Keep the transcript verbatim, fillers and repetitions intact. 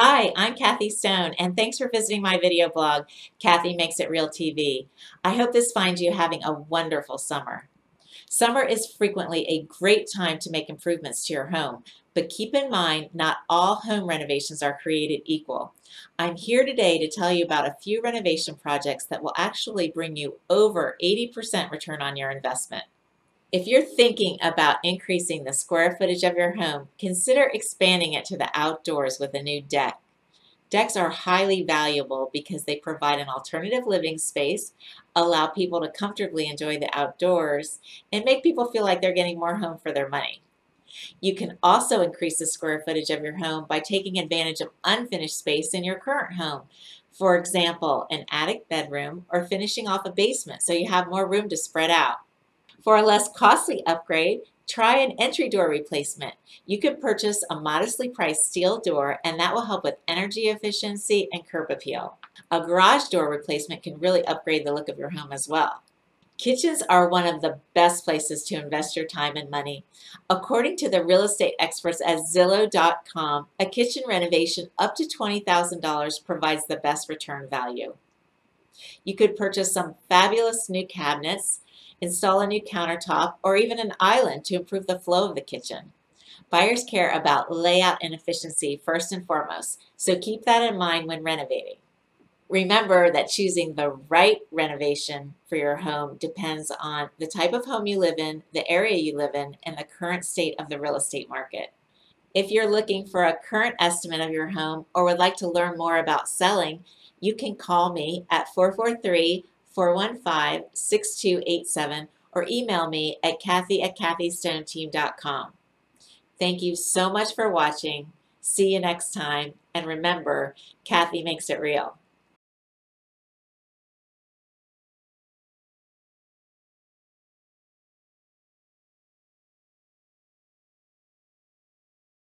Hi, I'm Kathy Stone, and thanks for visiting my video blog, Kathy Makes It Real T V. I hope this finds you having a wonderful summer. Summer is frequently a great time to make improvements to your home, but keep in mind not all home renovations are created equal. I'm here today to tell you about a few renovation projects that will actually bring you over eighty percent return on your investment. If you're thinking about increasing the square footage of your home, consider expanding it to the outdoors with a new deck. Decks are highly valuable because they provide an alternative living space, allow people to comfortably enjoy the outdoors, and make people feel like they're getting more home for their money. You can also increase the square footage of your home by taking advantage of unfinished space in your current home. For example, an attic bedroom or finishing off a basement so you have more room to spread out. For a less costly upgrade, try an entry door replacement. You could purchase a modestly priced steel door, and that will help with energy efficiency and curb appeal. A garage door replacement can really upgrade the look of your home as well. Kitchens are one of the best places to invest your time and money. According to the real estate experts at Zillow dot com, a kitchen renovation up to twenty thousand dollars provides the best return value. You could purchase some fabulous new cabinets, install a new countertop, or even an island to improve the flow of the kitchen. Buyers care about layout and efficiency first and foremost, so keep that in mind when renovating. Remember that choosing the right renovation for your home depends on the type of home you live in, the area you live in, and the current state of the real estate market. If you're looking for a current estimate of your home or would like to learn more about selling, you can call me at four four three, four one five, six two eight seven or email me at Kathy at Kathy Stone Team dot com. Thank you so much for watching. See you next time, and remember, Kathy makes it real.